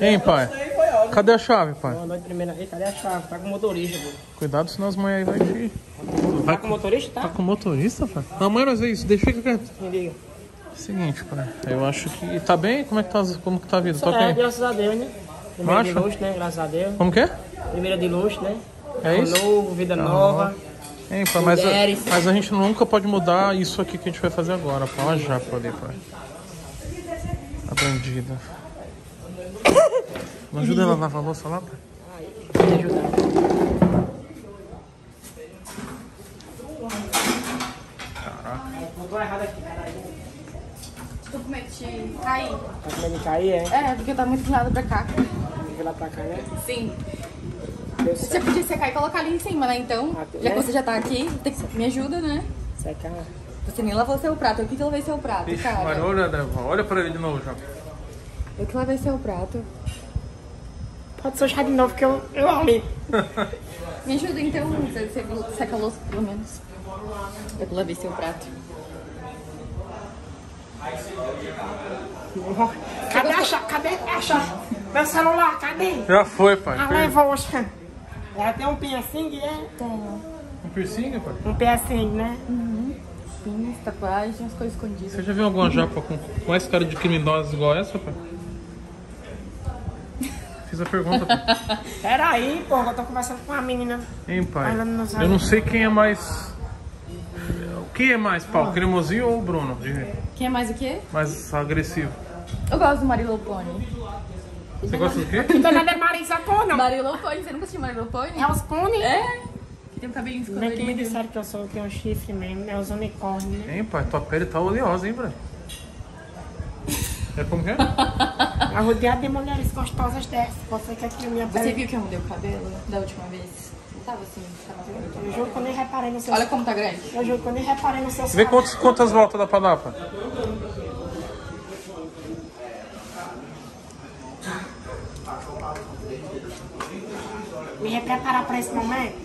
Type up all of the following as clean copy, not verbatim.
Hein, pai? Cadê a chave, pai? Mandou de primeira vez, cadê a chave? Tá com o motorista, pô. Cuidado, senão as mães aí vai te... Tá com o motorista, tá? Tá com o motorista, pai? Tá. A mãe nós vê isso, deixa aqui dentro. Me liga. Seguinte, pai, eu acho que... Tá bem? Como que tá a vida? Só tá, graças a Deus, né? Primeira de luxo, né? Graças a Deus. Como que é? Primeira de luxo, né? É isso? Novo, vida nova. Hein, pai, mas a gente nunca pode mudar isso aqui que a gente vai fazer agora, pô. Olha a japa ali, pai. A bandida. Não ajuda ela a lavar a louça lá, pai? Ah, eu vou ajudar. Caraca. Botou errado aqui, caralho. Tô com medo de cair. Tá com medo de cair, é? É, porque tá muito virada pra cá. Virada pra cá, né? Sim. Você podia secar e colocar ali em cima, né? Então, já que você já tá aqui, me ajuda, né? Secar. Você nem lavou seu prato, eu que lavei seu prato, ixi, cara. Mas olha pra ele de novo, já. Eu que lavei seu prato. Pode sujar de novo, porque eu amei. Me ajuda, então, você seca a louça, pelo menos. Eu que lavei seu prato. Cadê a chave? Cadê a chave? Meu celular, cadê? Já foi, pai. Ah, levou. Ela tem um piercing, é? Tem. Um piercing, pai? Um piercing, né? Uhum. Pins, tatuagens, umas coisas escondidas. Você já viu alguma japa com essa cara de criminosa igual essa, pai? Fiz a pergunta, pai. Peraí, pô, eu tô conversando com uma menina. Hein, pai? Eu não sei quem é mais... Quem é mais, Paulo? Cremosinho ou o Bruno? Quem é mais o quê? Mais agressivo. Eu gosto do Marilopone. Você gosta do quê? Então não é Marilopone, não. Marilopone, você nunca assistiu Marilopone? É os pôneis? É. Que tem um cabelinho escondido. Bem que me disseram que eu sou, que é um chifre mesmo, é os unicórnios. Hein, pai? Tua pele tá oleosa, hein, Bruno? É como que é? Rodeada de mulheres gostosas dessas. Você quer que a minha pele... Você viu que eu mudei o cabelo da última vez? Tava assim, eu juro que eu nem reparei no seu... Olha como tá grande. Eu juro que eu nem reparei no seu... Vê quantas voltas dá pra dar, pá. Me preparar pra esse momento?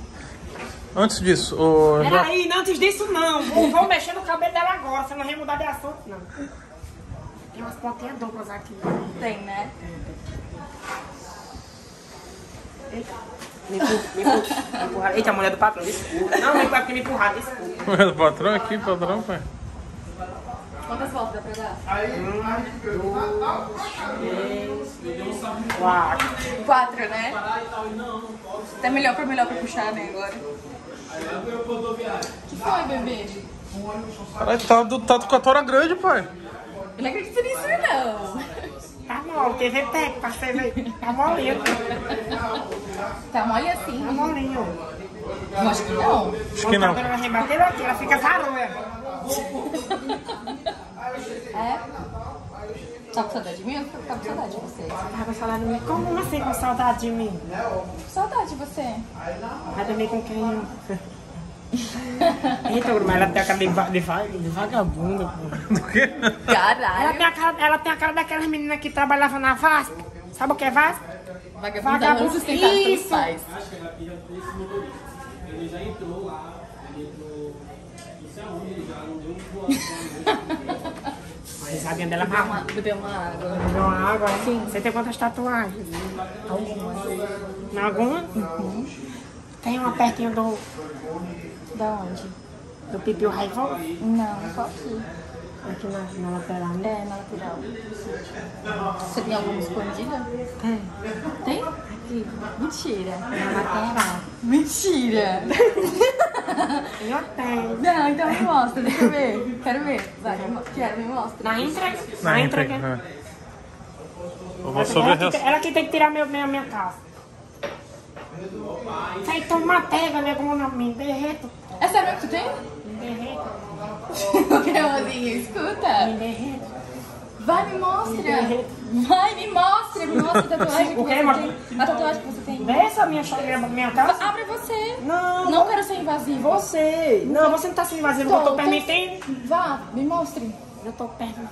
Antes disso, ô... Peraí, antes disso não. Vou mexer no cabelo dela agora, você não vai mudar de assunto, não. Tem umas pontinhas duplas aqui. Tem, né? Eita. Me empurraram. Eita, a mulher do patrão, desculpa. Não, é porque me empurraram, desculpa. Mulher do patrão aqui, patrão, pai. Quantas voltas dá pra dar? Quatro, né? Tá melhor pra puxar, né, agora. O que foi, bebê? Caralho, tá com a tora grande, pai. Eu não acredito nisso, não. Tá mole, TV Tech, parceiro. Tá molinho. Tá mole assim? Tá molinho. Eu acho que não. Acho que não. Ela rebateu aqui, ela fica zarulha. É? Tá com saudade de mim ou tá com saudade de você? Tá com saudade de mim? Como assim com saudade de mim? Saudade de você. Vai dormir com quem? Eita, mas ela tem a cara de vagabunda, pô. Do quê? Caralho. Ela tem a cara daquelas meninas que trabalhavam na VASP. Sabe o que é VASP? Vagabunda sustentado pelos pais. Acho que ela pediu por esse número. Ele já entrou lá. Ele entrou... Isso é um, ele já não deu um boa. Mas a dela bebeu uma água. Bebeu uma água? Sim. Você tem quantas tatuagens? Algumas. Algumas? Uhum. Tem uma pertinho do... Da onde? Do pipi o raivão? Não, só aqui. Aqui na lateral, né? É, na lateral. Você tem alguma escondida? Tem. Tem? Aqui. Mentira. Na lateral. Mentira. Eu tenho. Não, então me mostra, deixa eu ver. Quero ver. Vai, me mostra. Na entrega? Na entrega. Ela que tem que tirar minha calça. Tem tomar tega, né? Como me derreto. É sério que tu tem? Me derreto. O Cremosinho, escuta. Me derreto. Vai, me mostra. Me derreto. Vai, me mostra a tatuagem que você tem. A tatuagem que você tem. Dessa minha calça? Abre você. Não. Não quero ser invasivo. Você. Não, você não tá sendo invasivo. Eu tô permitindo. Vá, me mostre. Eu tô permitindo.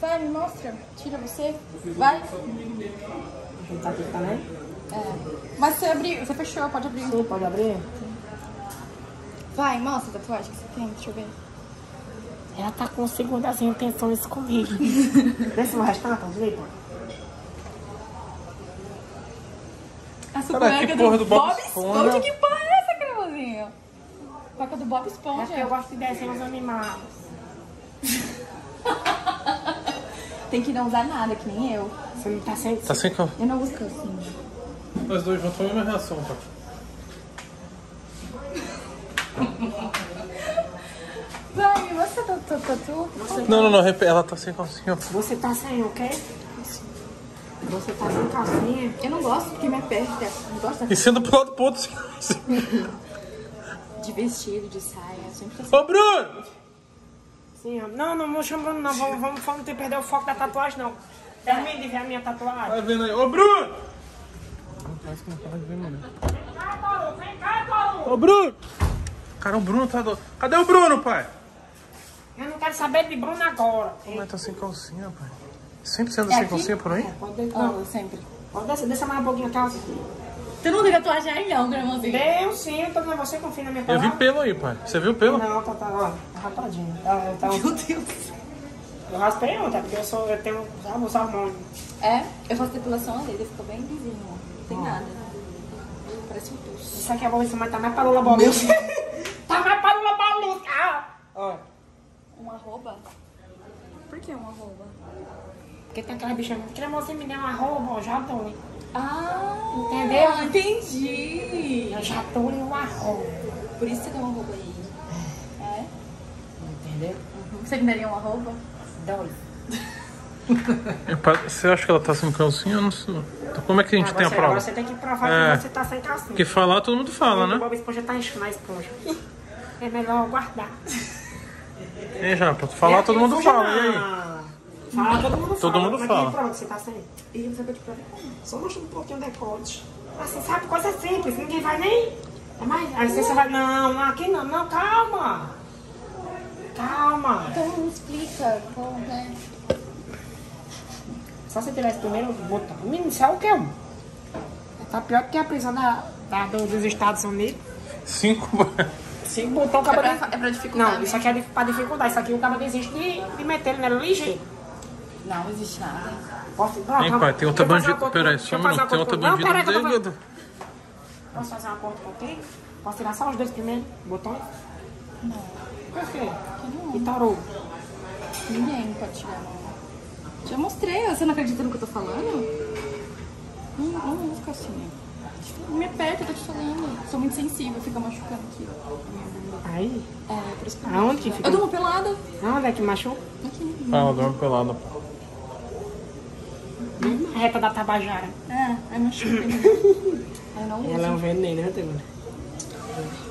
Vai, me mostra. Tira você. Vai. Tá aqui, tá, né? É. Mas você abriu, você fechou, pode abrir. Sim, pode abrir. Sim. Vai, mostra a tatuagem que você tem, deixa eu ver. Ela tá com segundas intenções comigo. Vê se o resto tá na tua. A sucueca do Bob Esponja. Que porra é essa, Cremosinho? Cueca do Bob Esponja. É, eu gosto de desenhar os animais. Tem que não usar nada, que nem eu. Você não tá sem... Tá sem calcinha. Eu não uso calcinha. Nós dois juntos foi a mesma reação, tá? Vai, você tá... Não, ela tá sem calcinha. Você tá sem o quê? Você tá sem calcinha. Eu não gosto porque me aperta. Não gosto e sendo pro lado ponto sem calcinha. De vestido, de saia. Sempre assim. Ô, Bruno! Sim, não vou chamando não. Vamos ter que perder o foco da tatuagem, não. Termina de ver a minha tatuagem. Vai vendo aí. Ô, Bruno! Parece que não tá vendo, mano. Vem cá, Toru! Ô, Bruno! Cara, o Bruno tá doido. Cadê o Bruno, pai? Eu não quero saber de Bruno agora. Mas tá sem calcinha, pai. Sempre você anda sem calcinha por aí? É, pode deitar. Ah, sempre. Pode descer, deixa mais um pouquinho a calça. Tu não tem tatuagem aí não, Cremosinho? Deu sim, eu tô com você, confia na minha palavra. Eu vi pelo aí, pai. Você viu pelo? Não, tá rapadinho. Tá, meu Deus. Eu raspei ontem, porque eu tenho os hormônios. É, eu faço depilação ali, ele ficou bem lisinho, ó. Não tem nada. Parece um pulso. Isso aqui é bom, mas tá mais para o labolinho. Tá mais para o labolinho. Ó. Uma arroba? Por que uma arroba? Porque tem aquela bicha que você me deu uma arroba, já dou. Ah, entendeu? Entendi. Eu já tô em um arroba. Por isso você deu uma arroba aí. É? Entendeu? Uhum. Você me daria uma arroba? Dói. Você acha que ela tá sem calcinha? Eu não sei. Então, como é que a gente tem a prova? Agora você tem que provar que você tá sem calcinha. Porque falar, todo mundo fala, né? O Bob Esponja tá enchendo a esponja. É melhor guardar. É, já, pra falar, todo mundo fala. E aí? Fala, todo mundo fala. Pronto, você tá sem. E você vai te provar. Só mostrando um pouquinho de decote. Assim, sabe? Coisa simples, ninguém vai nem. Mas aí você vai. Não, aqui não, calma. Calma. Então explica. Como é? Só você tirar esse primeiro botão. Menino, isso é o que? Tá pior do que a prisão dos Estados Unidos. 5 botões. É pra dificultar. Não, isso aqui é pra dificultar. Isso aqui o cara desiste de meter ele nela ligeiro. Não existe nada. Posso? Hein, pai, tem outra bandida. Peraí, só um minuto. Tem outra bandida. Posso fazer uma porta com quem? Posso tirar só os dois primeiros botões? Não. Por quê? E tarô? Ninguém pode tirar. Já mostrei, você não acredita no que eu tô falando? Não fica assim. Me aperta, eu tô te falando. Sou muito sensível, fica machucando aqui. Aí? É, por isso que eu... Aonde que fica? Eu dou uma pelada. Aonde é que machuca? Aqui. Ah, eu dou uma pelada. Reta da Tabajara. É, aí machuca. Ela é um veneno, né, Tegura?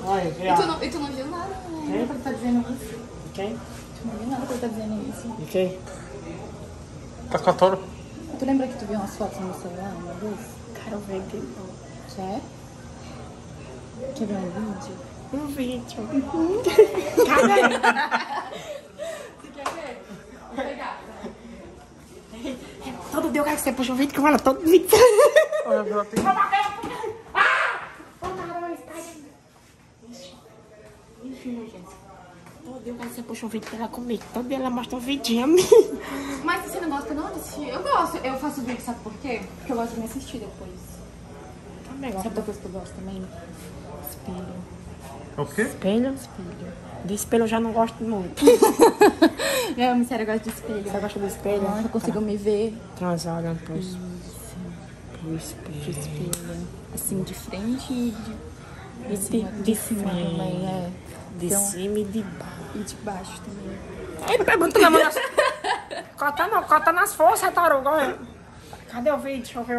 Olha, e tu não viu nada, né? Quem? Tu tá dizendo isso. Quem? Tu não viu nada que eu tá dizendo isso. E quem? Tá com a Toro. Tu lembra que tu viu umas fotos no celular uma vez? Cara, eu vi aquele novo. Já é? Quer ver um vídeo? Uhum. Cadê? Você quer ver? Vou pegar. Todo dia eu quero que você puxa um vídeo com ela, todo dia. Olha, meu Deus. Ah! Enfim, meu gente. Todo dia eu quero que você puxa um vídeo dela comigo. Todo dia ela mostra um vidinho a mim. Mas você não gosta não de assistir? Eu gosto. Eu faço vídeo, sabe por quê? Porque eu gosto de me assistir depois. Também gosto. Sabe outra coisa que eu gosto também? Espelho. O quê? Espelho? Espelho. De espelho eu já não gosto muito. Não, sério, eu gosto de espelho. Você gosta do espelho? Ah, eu consigo me ver. Transar olhando pro espelho. Assim, de frente e de cima também, é. De então, cima e de baixo. E de baixo também. Ai, pergunta na mão. Cota nas forças, tarô. Cadê o vídeo? Deixa eu ver.